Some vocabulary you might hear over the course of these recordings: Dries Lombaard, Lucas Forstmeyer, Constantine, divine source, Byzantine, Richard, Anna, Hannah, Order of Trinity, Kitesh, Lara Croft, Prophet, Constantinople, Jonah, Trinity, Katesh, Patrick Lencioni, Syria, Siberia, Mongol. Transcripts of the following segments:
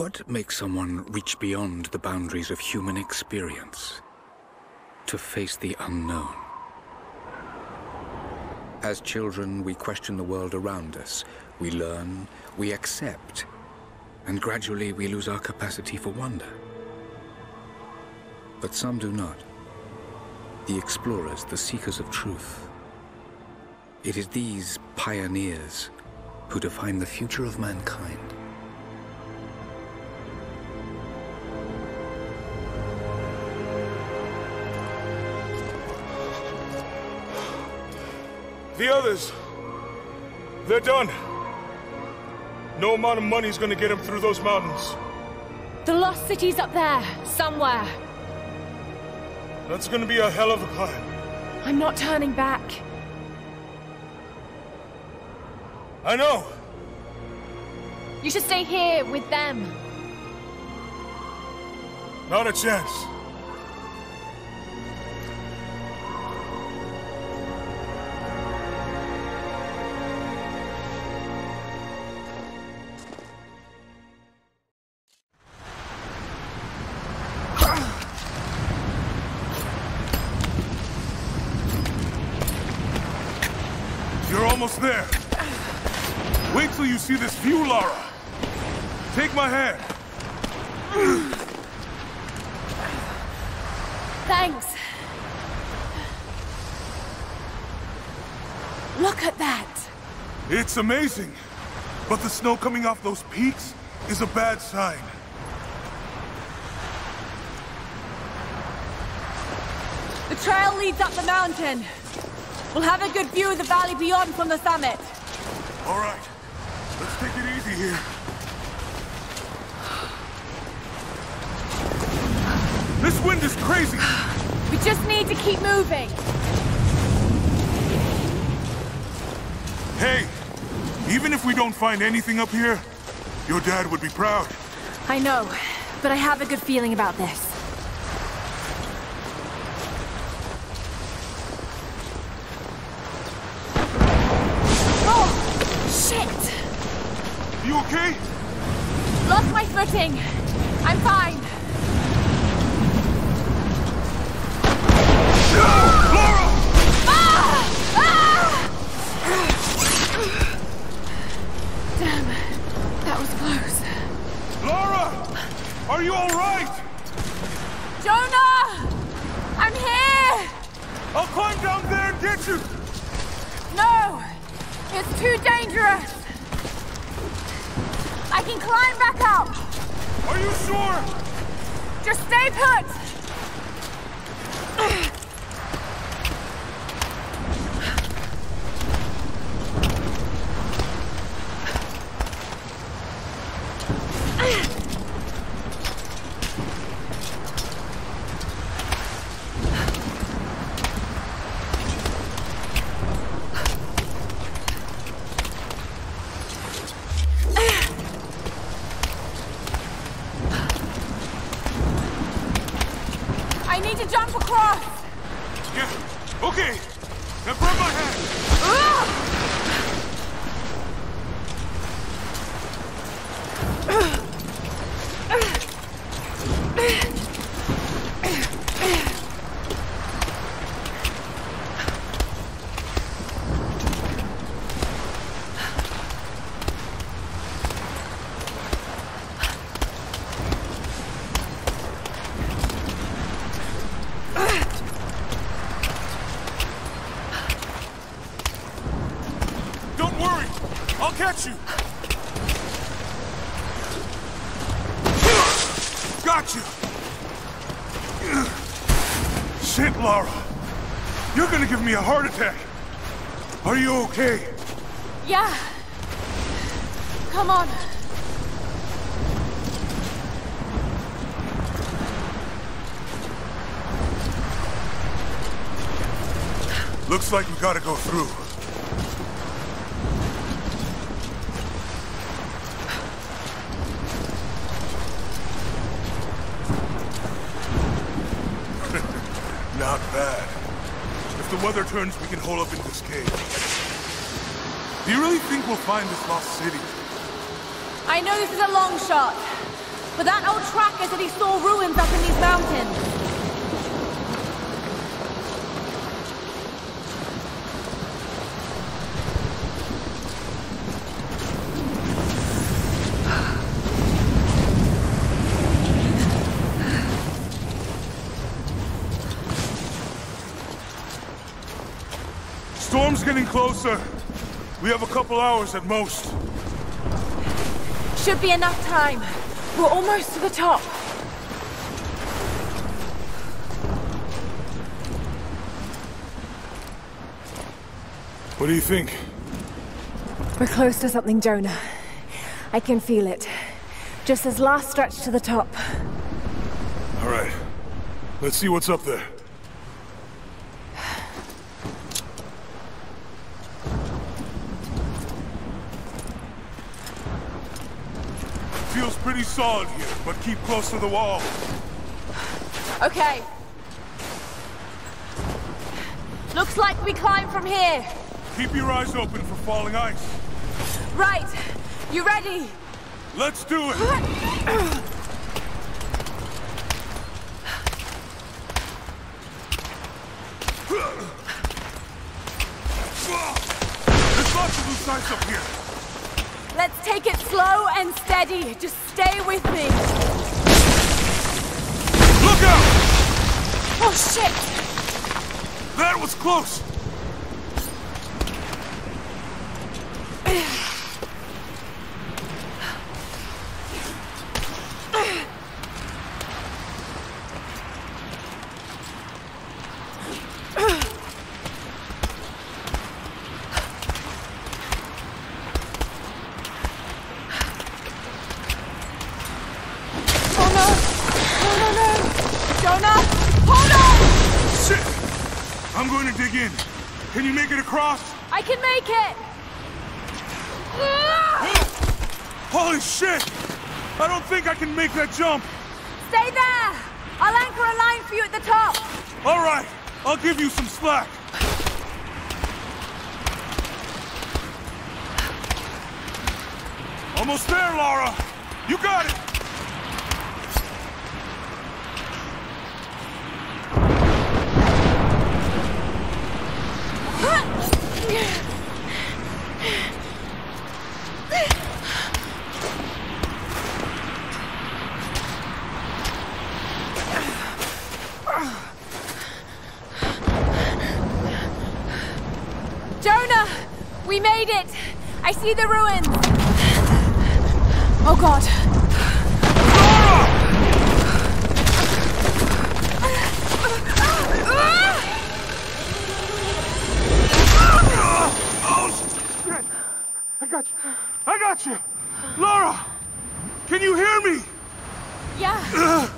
What makes someone reach beyond the boundaries of human experience to face the unknown? As children, we question the world around us. We learn, we accept, and gradually we lose our capacity for wonder. But some do not. The explorers, the seekers of truth. It is these pioneers who define the future of mankind. The others, they're done. No amount of money's gonna get them through those mountains. The lost city's up there, somewhere. That's gonna be a hell of a climb. I'm not turning back. I know. You should stay here with them. Not a chance. There. Wait till you see this view, Lara. Take my hand. Thanks. Look at that. It's amazing. But the snow coming off those peaks is a bad sign. The trail leads up the mountain. We'll have a good view of the valley beyond from the summit. All right. Let's take it easy here. This wind is crazy. We just need to keep moving. Hey, even if we don't find anything up here, your dad would be proud. I know, but I have a good feeling about this. Okay? Lost my footing. I'm fine. No! Laura! Ah! Ah! Damn, that was close. Laura! Are you all right? Jonah! I'm here! I'll climb down there and get you! No! It's too dangerous! I can climb back up! Are you sure? Just stay put! Me a heart attack. Are you okay? Yeah. Come on. Looks like we gotta go through. Not bad. If the weather turns, we can hole up in this cave. Do you really think we'll find this lost city? I know this is a long shot, But that old tracker said he saw ruins up in these mountains. Storm's getting closer. We have a couple hours at most. Should be enough time. We're almost to the top. What do you think? We're close to something, Jonah. I can feel it. Just this last stretch to the top. All right. Let's see what's up there. Feels pretty solid here, but keep close to the wall. Okay. Looks like we climb from here. Keep your eyes open for falling ice. Right. You ready? Let's do it. There's lots of loose ice up here. Let's take it slow and steady. Just stay with me. Look out! Oh, shit! That was close! That jump! Stay there! I'll anchor a line for you at the top! Alright! I'll give you some slack! Almost there, Lara! You got it! See the ruins! Oh god! Oh shit! I got you! I got you! Lara! Can you hear me? Yeah.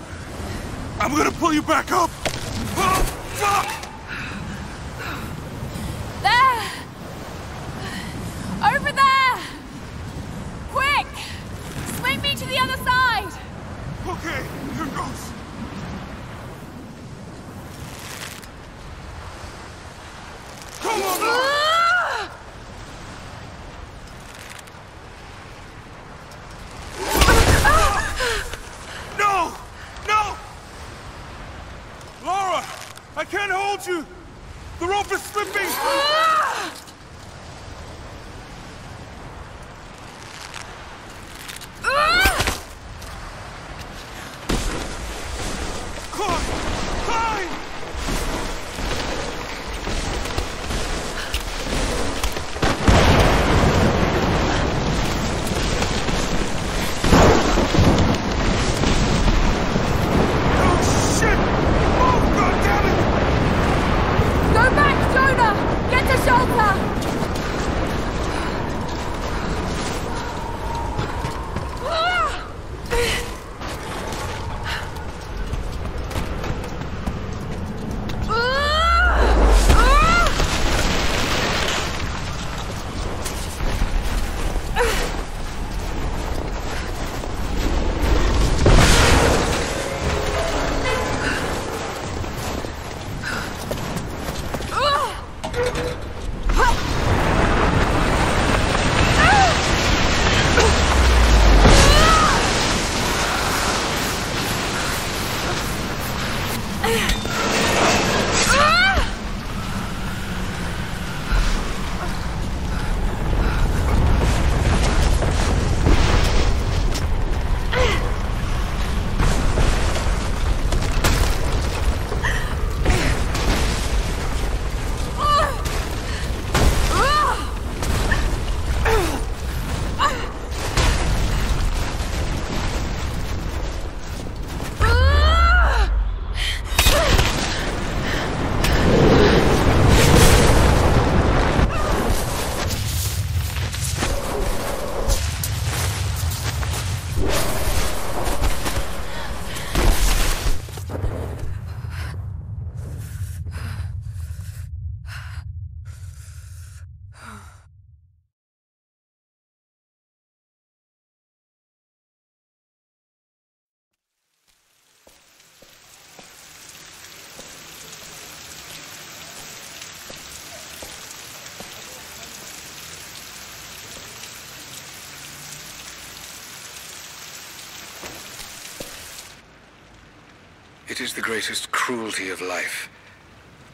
I'm gonna pull you back up! Oh fuck! Go back, Jonah! Get to shelter! It is the greatest cruelty of life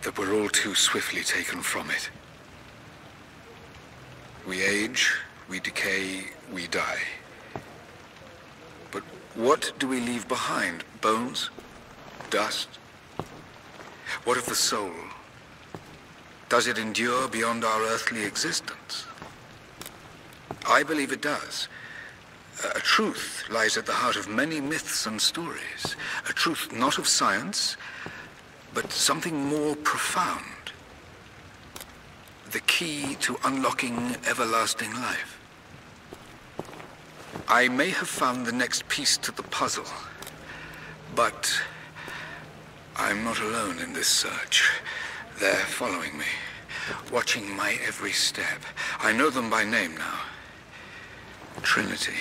that we're all too swiftly taken from it. We age, we decay, we die. But what do we leave behind? Bones? Dust? What of the soul? Does it endure beyond our earthly existence? I believe it does. A truth lies at the heart of many myths and stories. A truth not of science, but something more profound. The key to unlocking everlasting life. I may have found the next piece to the puzzle, but I'm not alone in this search. They're following me, watching my every step. I know them by name now. Trinity.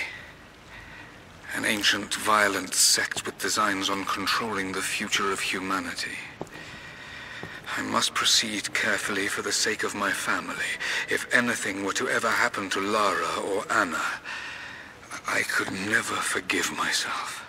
An ancient, violent sect with designs on controlling the future of humanity. I must proceed carefully for the sake of my family. If anything were to ever happen to Lara or Anna, I could never forgive myself.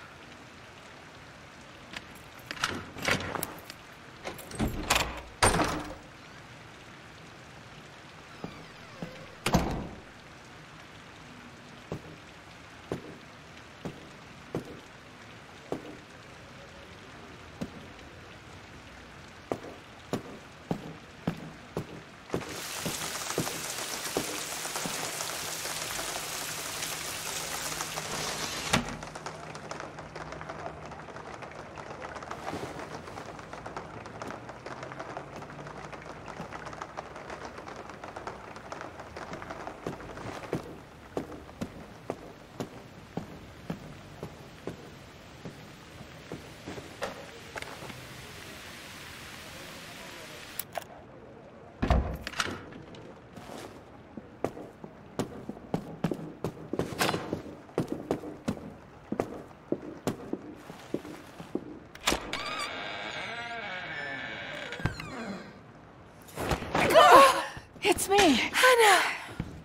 It's me. Hannah!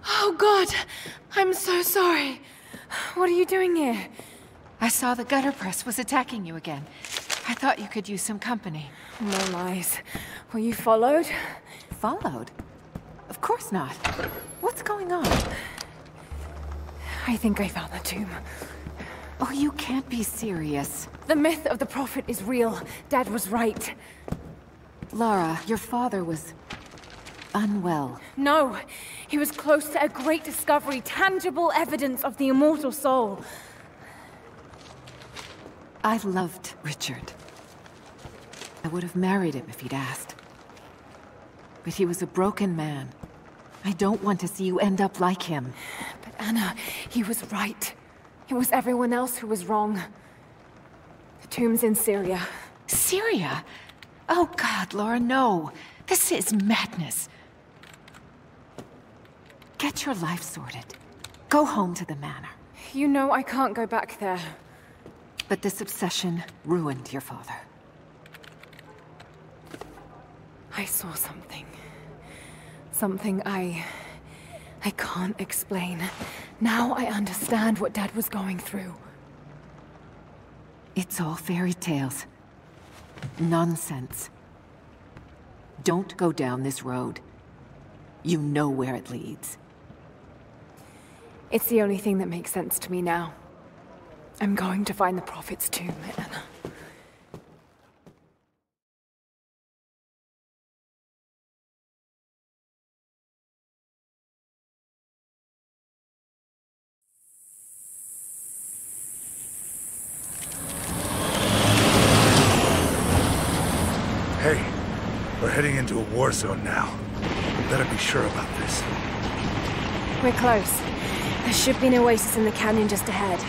Oh God, I'm so sorry. What are you doing here? I saw the gutter press was attacking you again. I thought you could use some company. No lies. Were you followed? Followed? Of course not. What's going on? I think I found the tomb. Oh, you can't be serious. The myth of the Prophet is real. Dad was right. Lara, your father was... unwell. No, he was close to a great discovery, tangible evidence of the immortal soul. I loved Richard. I would have married him if he'd asked. But he was a broken man. I don't want to see you end up like him. But Anna, he was right. It was everyone else who was wrong. The tomb's in Syria. Syria? Oh God, Laura, no. This is madness. Get your life sorted. Go home to the manor. You know I can't go back there. But this obsession ruined your father. I saw something. Something I can't explain. Now I understand what Dad was going through. It's all fairy tales. Nonsense. Don't go down this road. You know where it leads. It's the only thing that makes sense to me now. I'm going to find the Prophet's tomb, Anna. Hey, we're heading into a war zone now. We better be sure about this. We're close. There should be an oasis in the canyon just ahead.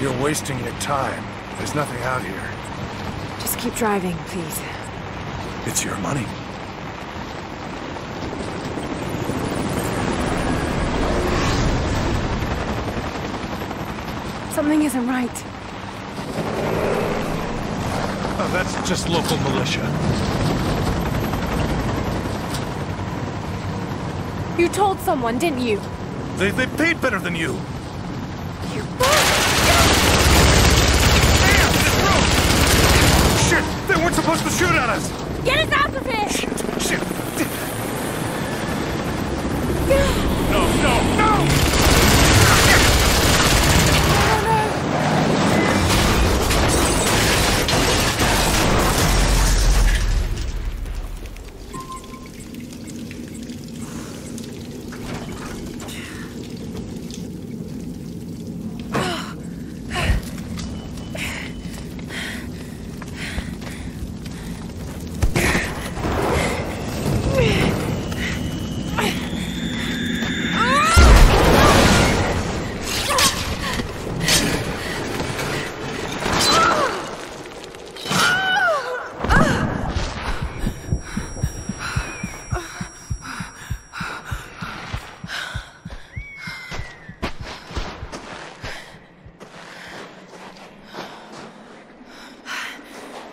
You're wasting your time. There's nothing out here. Just keep driving, please. It's your money. Something isn't right. Oh, that's just local militia. You told someone, didn't you? They paid better than you. You... Damn, this road! Shit! supposed to shoot at us! Get us out of here! Shit! No!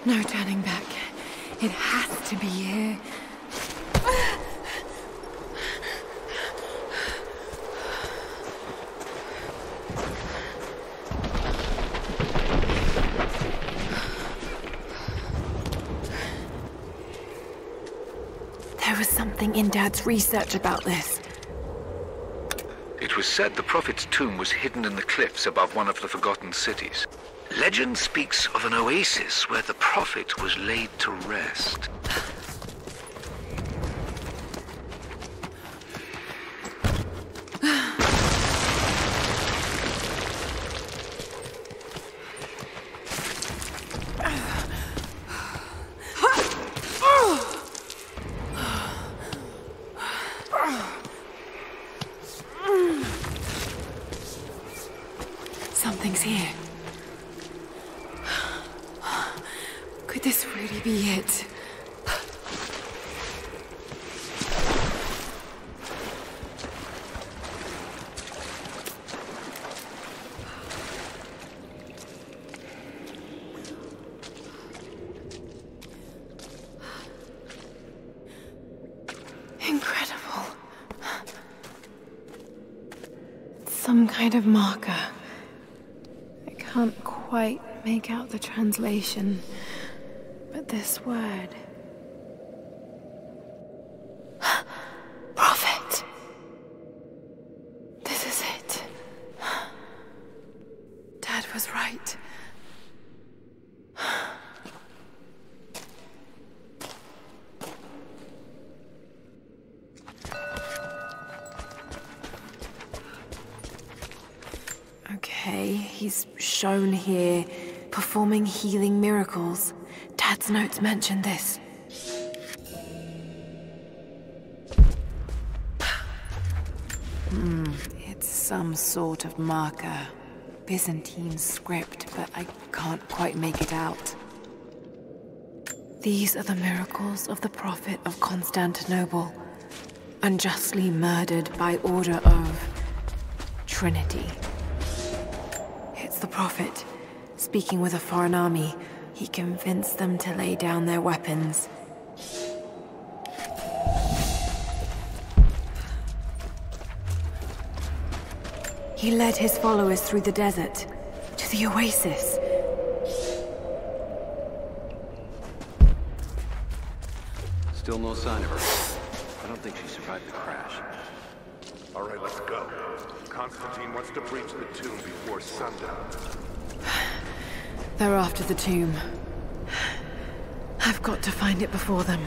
No turning back. It has to be here. There was something in Dad's research about this. It was said the Prophet's tomb was hidden in the cliffs above one of the forgotten cities. Legend speaks of an oasis where the Prophet was laid to rest. Something's here. Could this really be it? Incredible. Some kind of marker. I can't quite make out the translation. This word. Prophet! This is it. Dad was right. Okay, he's shown here performing healing miracles. Dad's notes mentioned this. It's some sort of marker. Byzantine script, but I can't quite make it out. These are the miracles of the Prophet of Constantinople, unjustly murdered by order of Trinity. It's the Prophet, speaking with a foreign army. He convinced them to lay down their weapons. He led his followers through the desert, to the oasis. Still no sign of her. I don't think she survived the crash. All right, let's go. Constantine wants to breach the tomb before sundown. They're after the tomb. I've got to find it before them.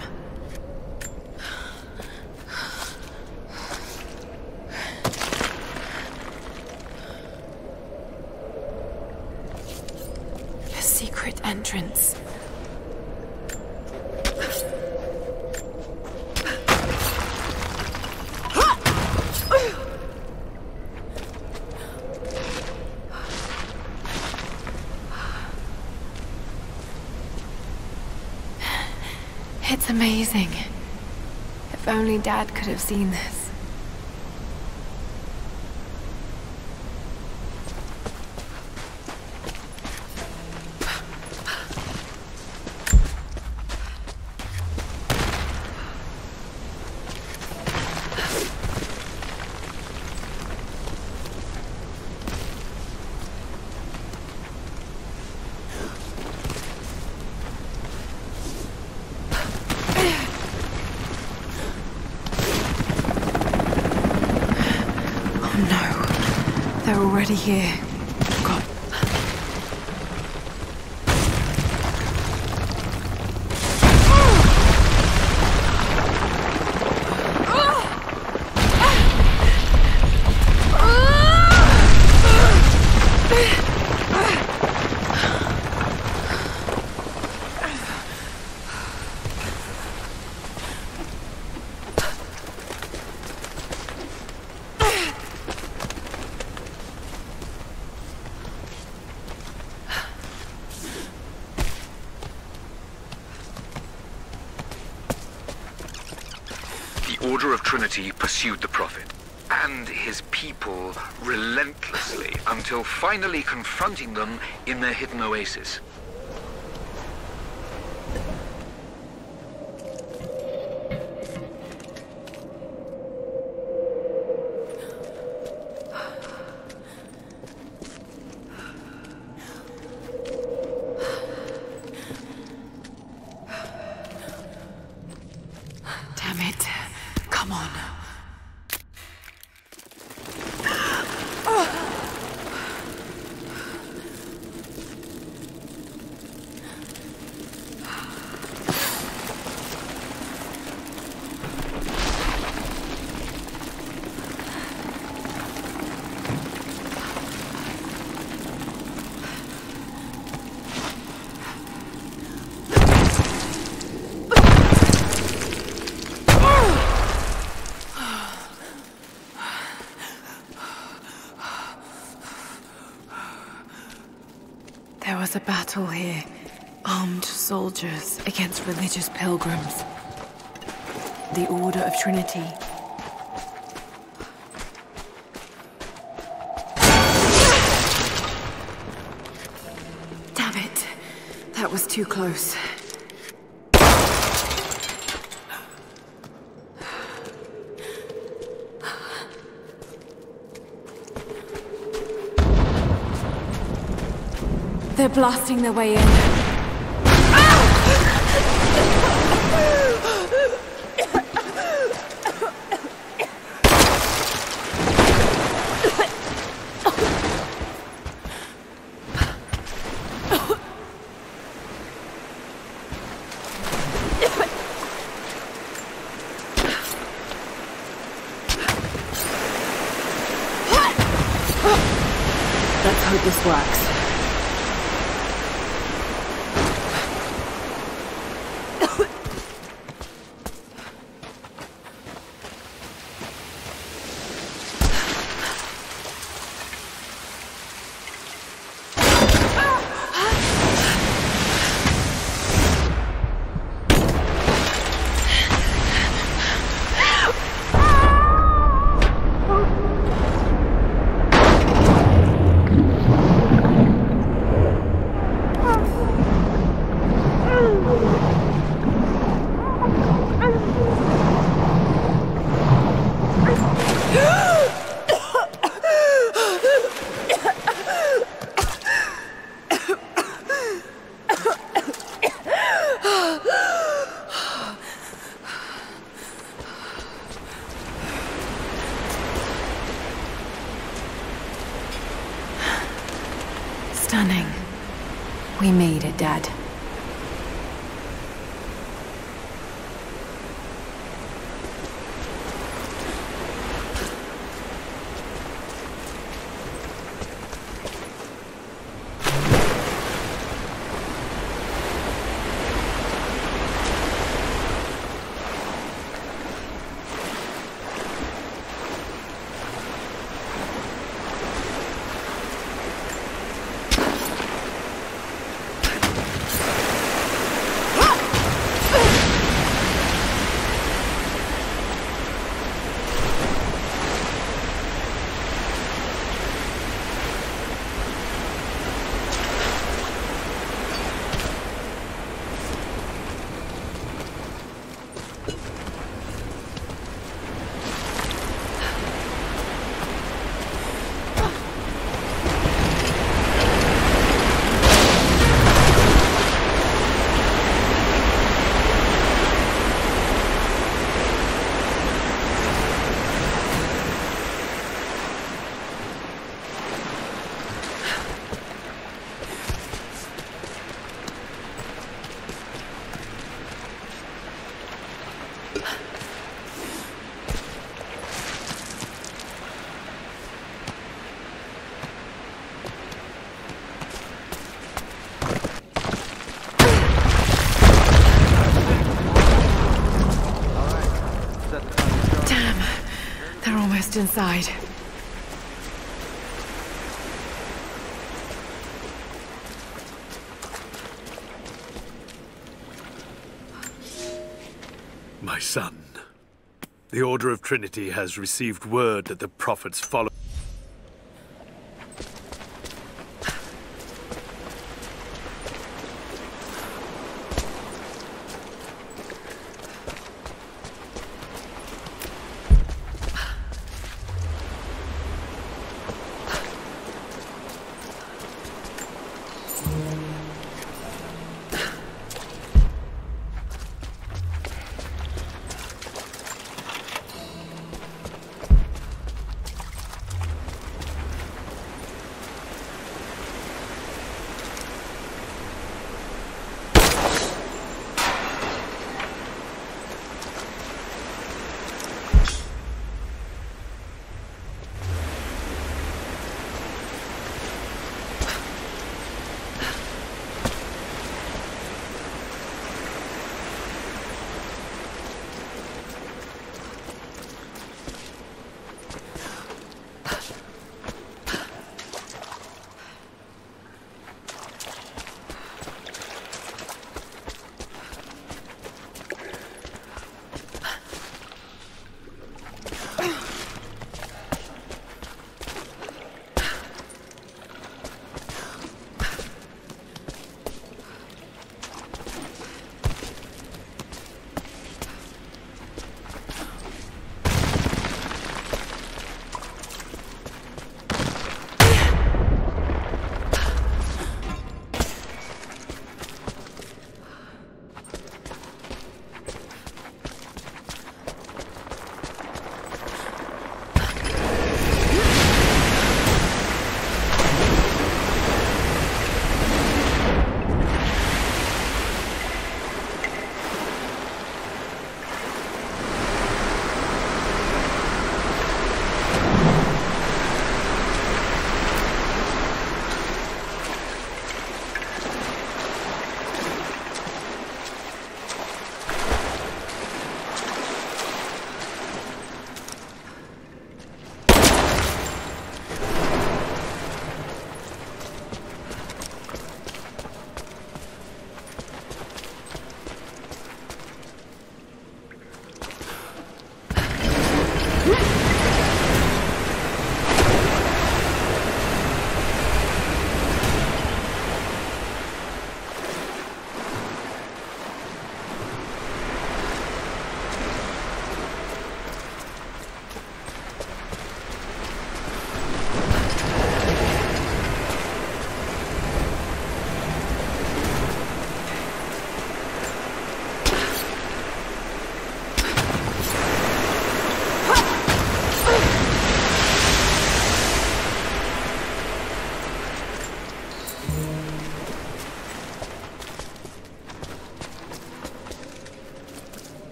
A secret entrance. It's amazing. If only Dad could have seen this. Oh no, they're already here. The Order of Trinity pursued the Prophet and his people relentlessly until finally confronting them in their hidden oasis. A battle here, armed soldiers against religious pilgrims. The Order of Trinity. Damn it, that was too close. They're blasting their way in. Let's hope this works. Stunning. We made it, Dad. They're almost inside. My son, the Order of Trinity has received word that the Prophet's followers.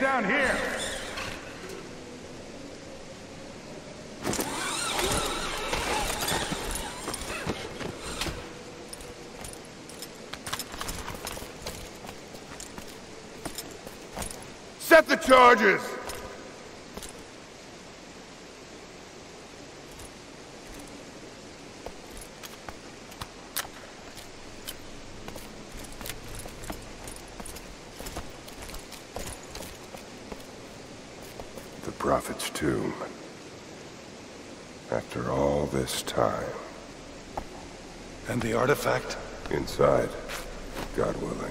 Down here. Set the charges! The Prophet's tomb. After all this time. And the artifact? Inside. God willing.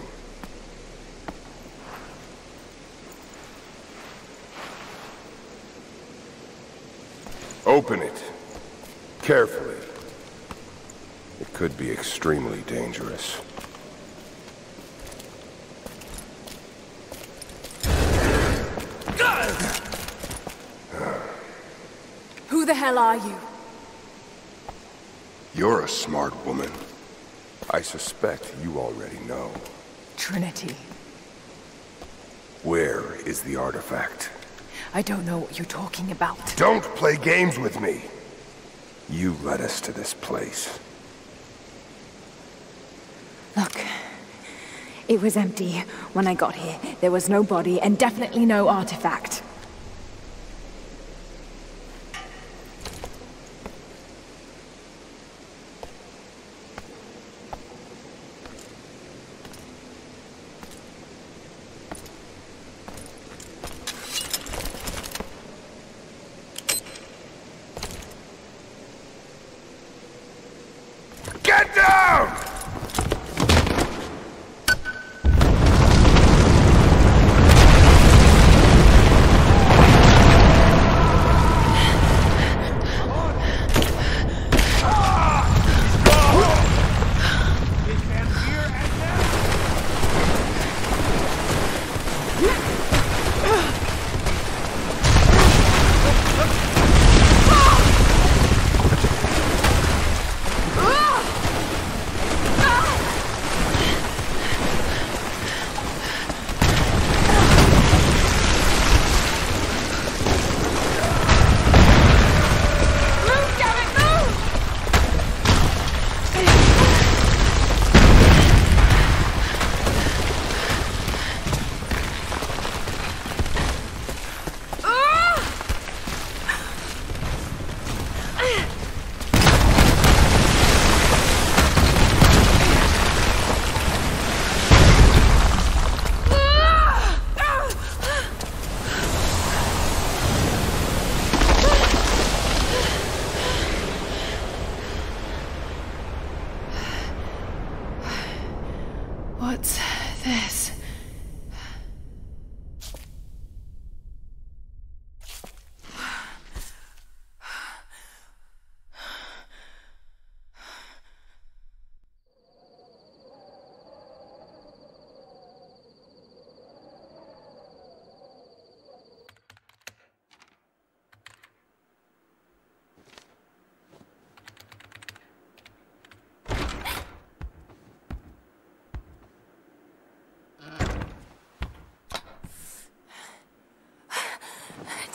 Open it. Carefully. It could be extremely dangerous. Who the hell are you? You're a smart woman. I suspect you already know. Trinity. Where is the artifact? I don't know what you're talking about. Don't play games with me! You led us to this place. Look, it was empty when I got here. There was no body and definitely no artifact.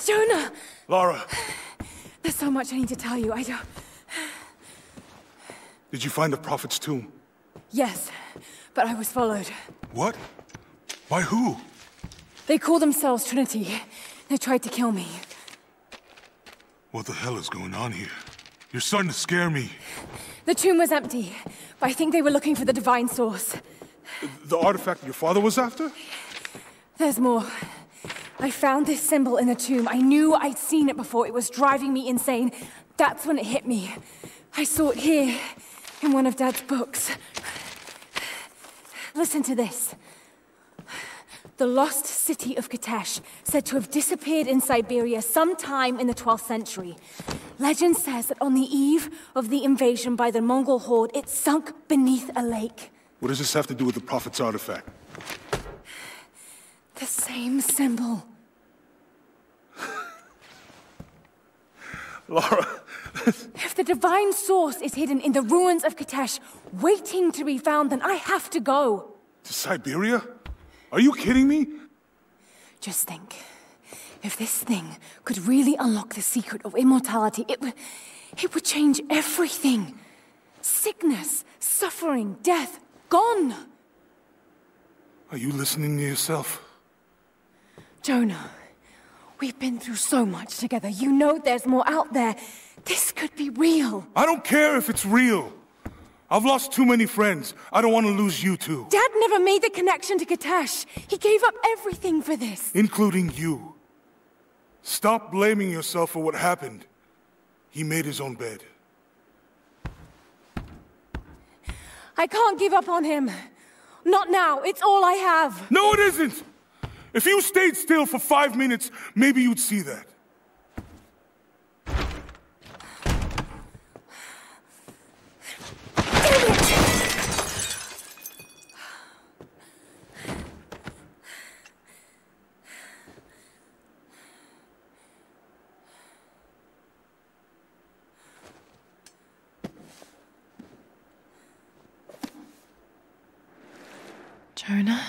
Jonah! Lara! There's so much I need to tell you, I don't... Did you find the Prophet's tomb? Yes, but I was followed. What? By who? They call themselves Trinity. They tried to kill me. What the hell is going on here? You're starting to scare me. The tomb was empty, but I think they were looking for the divine source. The artifact your father was after? There's more. I found this symbol in the tomb. I knew I'd seen it before. It was driving me insane. That's when it hit me. I saw it here, in one of Dad's books. Listen to this. The lost city of Kitesh, said to have disappeared in Siberia sometime in the 12th century. Legend says that on the eve of the invasion by the Mongol horde, it sunk beneath a lake. What does this have to do with the Prophet's artifact? The same symbol. Lara... If the divine source is hidden in the ruins of Katesh, waiting to be found, then I have to go. To Siberia? Are you kidding me? Just think. If this thing could really unlock the secret of immortality, it would change everything. Sickness, suffering, death, gone. Are you listening to yourself? Jonah, we've been through so much together. You know there's more out there. This could be real. I don't care if it's real. I've lost too many friends. I don't want to lose you two. Dad never made the connection to Kitesh. He gave up everything for this. Including you. Stop blaming yourself for what happened. He made his own bed. I can't give up on him. Not now. It's all I have. No, it isn't. If you stayed still for 5 minutes, maybe you'd see that. Jonah?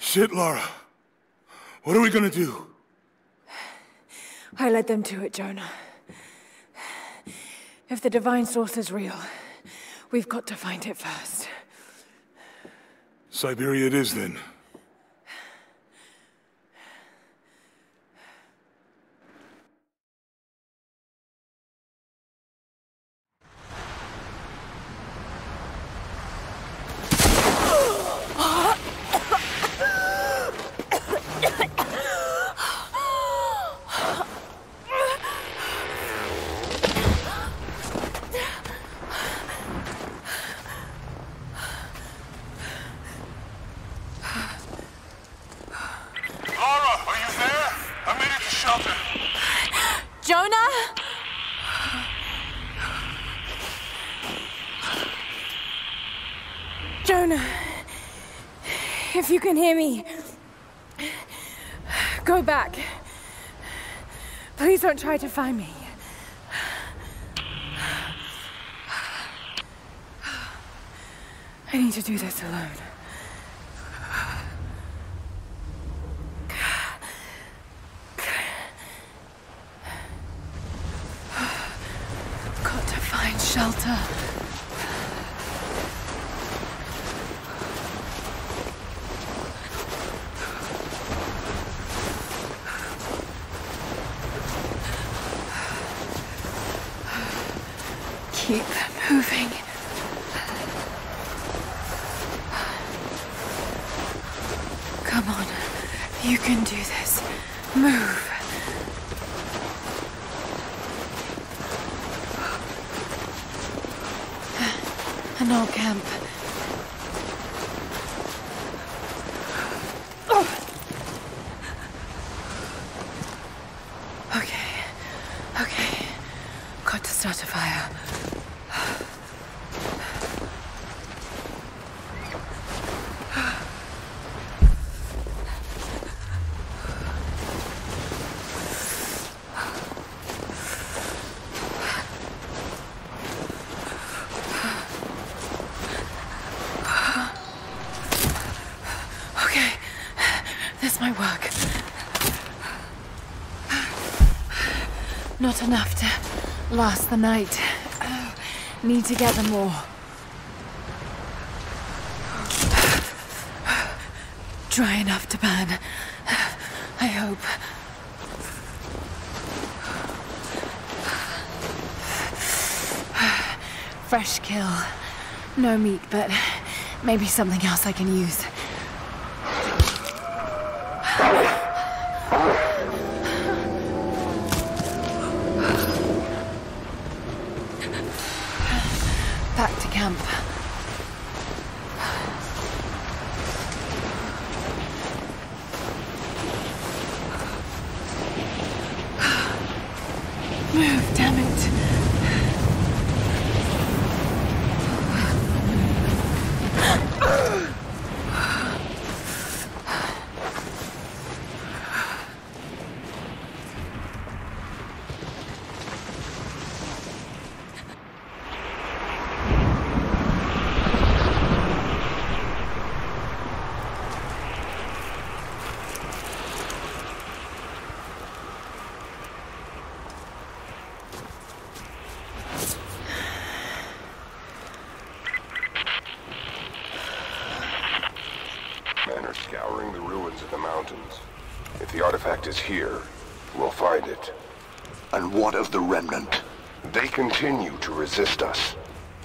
Shit, Lara. What are we gonna do? I led them to it, Jonah. If the divine source is real, we've got to find it first. Siberia it is, then. You can hear me. Go back. Please don't try to find me. I need to do this alone. Got to find shelter. Keep moving. Come on, you can do this. Move. An old camp. Okay. Got to start a fire. Not enough to last the night. Oh, need to gather more. Dry enough to burn, I hope. Fresh kill. No meat, but maybe something else I can use. back to camp. Move, damn it. Is here. We'll find it. And what of the remnant? They continue to resist us,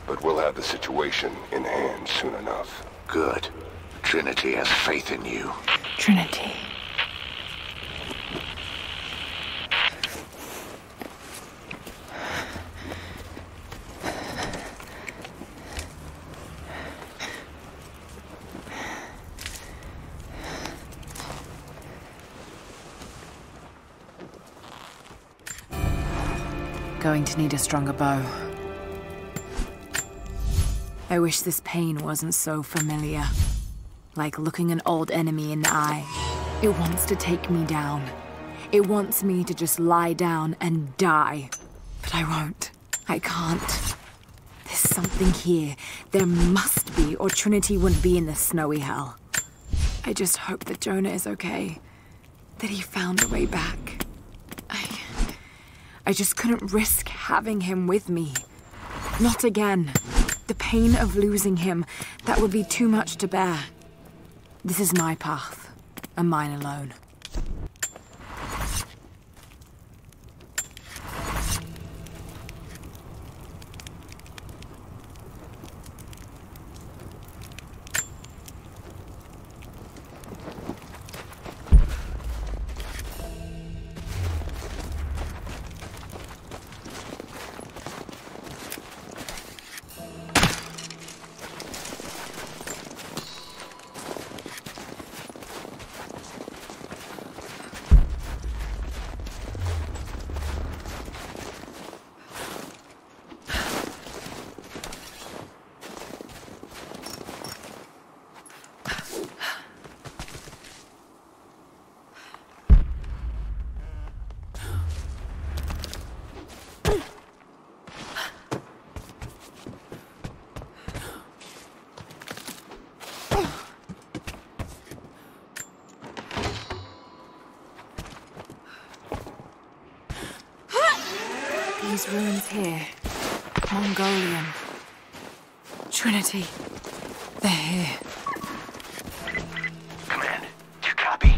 but we'll have the situation in hand soon enough. Good. Trinity has faith in you. Trinity. Going to need a stronger bow. I wish this pain wasn't so familiar. Like looking an old enemy in the eye. It wants to take me down. It wants me to just lie down and die. But I won't. I can't. There's something here. There must be, or Trinity wouldn't be in this snowy hell. I just hope that Jonah is okay. That he found a way back. I just couldn't risk having him with me. Not again. The pain of losing him, that would be too much to bear. This is my path, and mine alone. These ruins here, Mongolian, Trinity, they're here. Command, do you copy?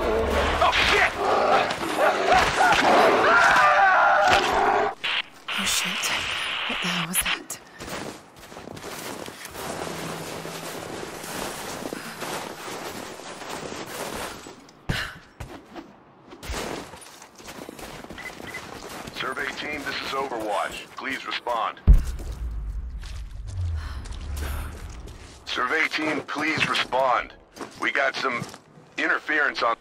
Oh shit! Oh shit, what the hell was that? Please respond. Survey team, please respond. We got some interference on...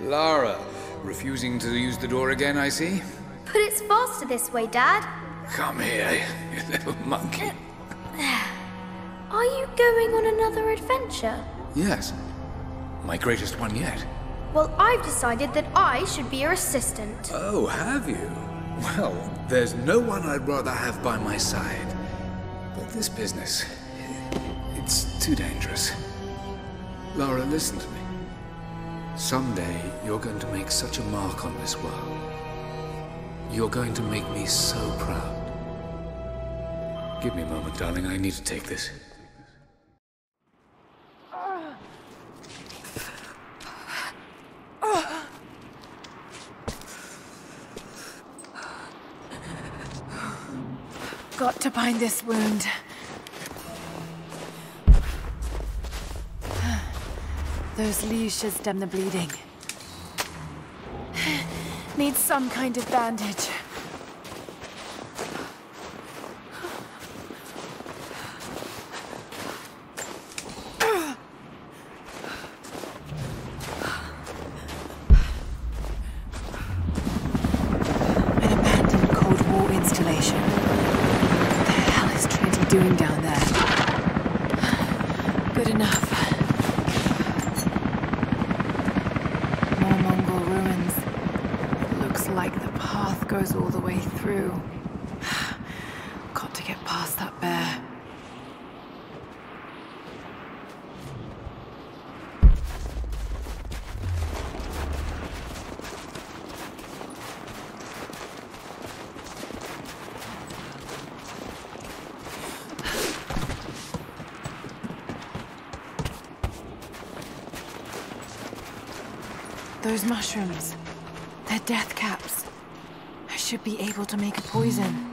Lara, refusing to use the door again, I see. But it's faster this way, Dad. Come here, you little monkey. Are you going on another adventure? Yes. My greatest one yet. Well, I've decided that I should be your assistant. Oh, have you? Well, there's no one I'd rather have by my side. But this business, it's too dangerous. Lara, listen to me. Someday, you're going to make such a mark on this world. You're going to make me so proud. Give me a moment, darling. I need to take this. Got to bind this wound. Those leaves should stem the bleeding. Need some kind of bandage. An abandoned Cold War installation. What the hell is Trinity doing down there? Good enough. Goes all the way through. Got to get past that bear. Those mushrooms, they're death caps. Should be able to make a poison.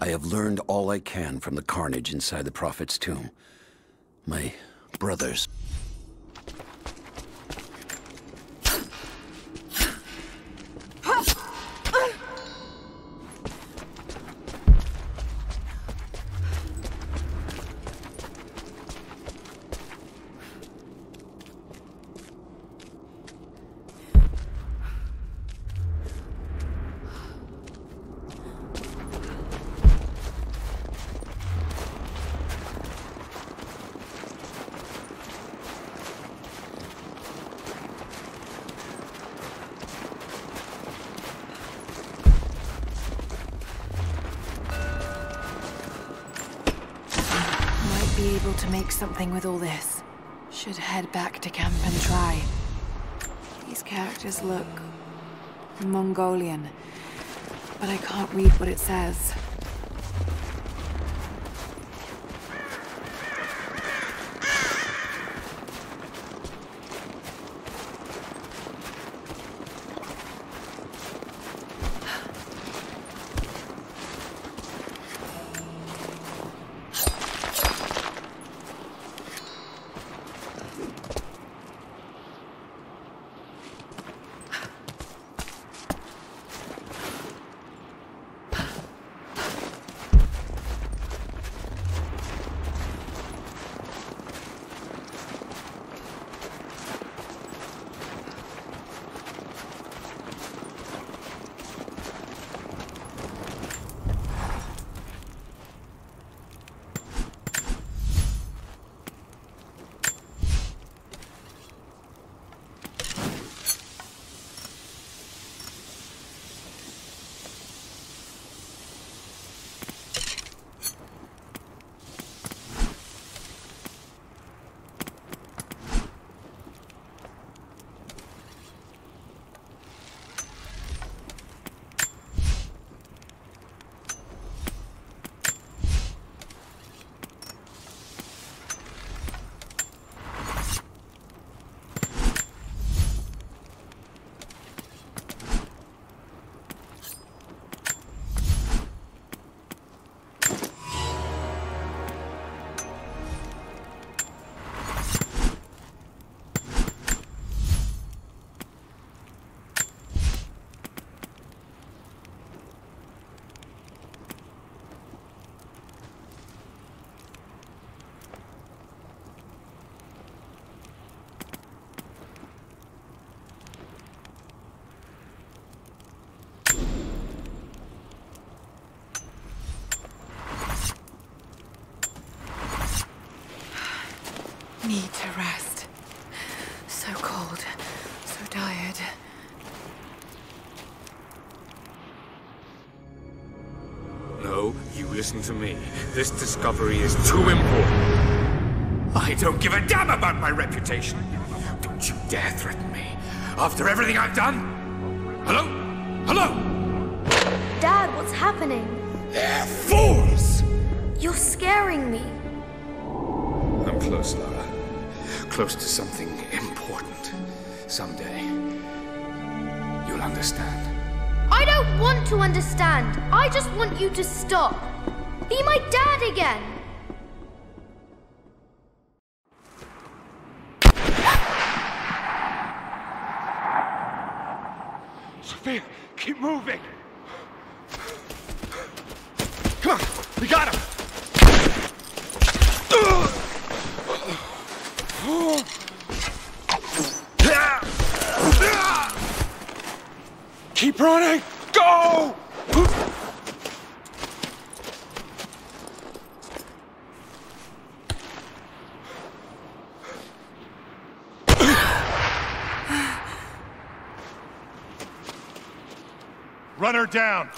I have learned all I can from the carnage inside the Prophet's tomb. My brothers. Something with all this. Should head back to camp and try. These characters look Mongolian, But I can't read what it says. Need to rest. So cold, so tired. No, you listen to me. This discovery is too important. I don't give a damn about my reputation. Don't you dare threaten me. After everything I've done? Hello? Hello? Dad, what's happening? They're fools! You're scaring me. I'm close, Lara. Close to something important. Someday, you'll understand. I don't want to understand. I just want you to stop. Be my dad again. Sophia, keep moving. Come on, we got him. Keep running! Go! Run her down!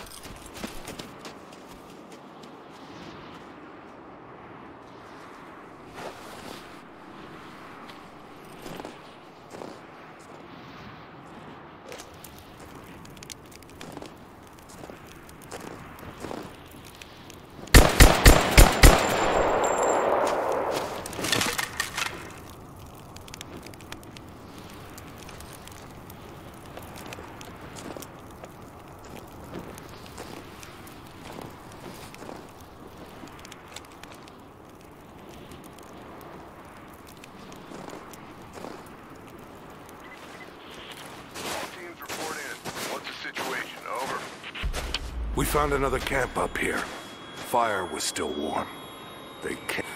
We found another camp up here. Fire was still warm. They can't.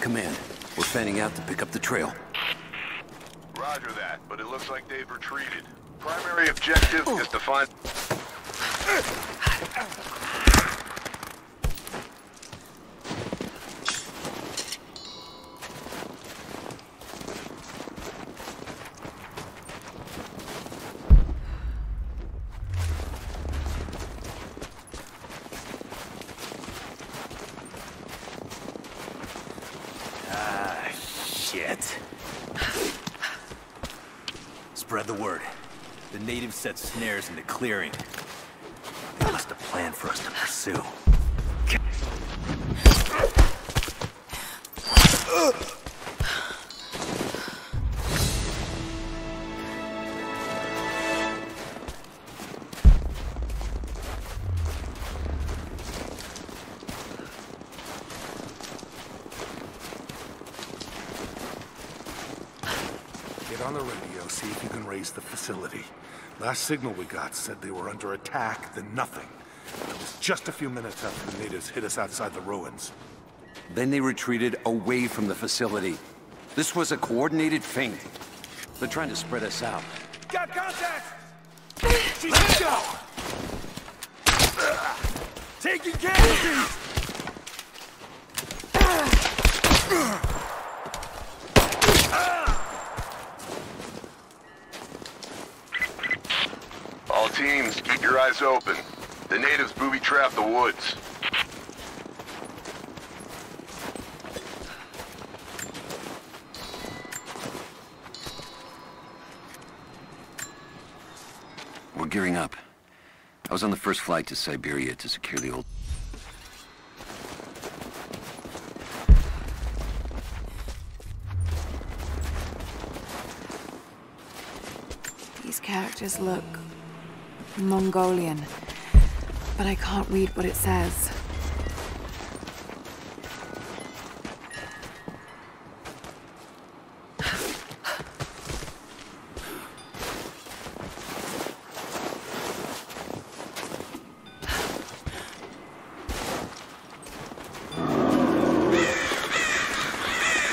Command, we're fanning out to pick up the trail. Roger that, but it looks like they've retreated. Primary objective is to find... Shit. Spread the word. The natives set snares in the clearing. They must have planned for us to pursue. Last signal we got said they were under attack, then nothing. It was just a few minutes after the natives hit us outside the ruins. Then they retreated away from the facility. This was a coordinated feint. They're trying to spread us out. Got contact! She's let go! Taking casualties! Teams, keep your eyes open. The natives booby-trap the woods. We're gearing up. I was on the first flight to Siberia to secure the old... These characters look... Mongolian, but I can't read what it says.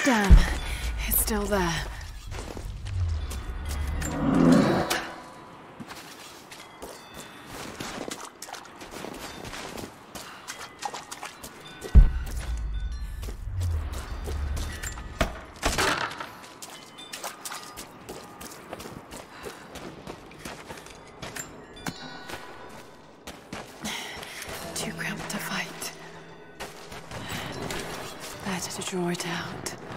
Damn, it's still there. Too cramped to fight. Better to draw it out.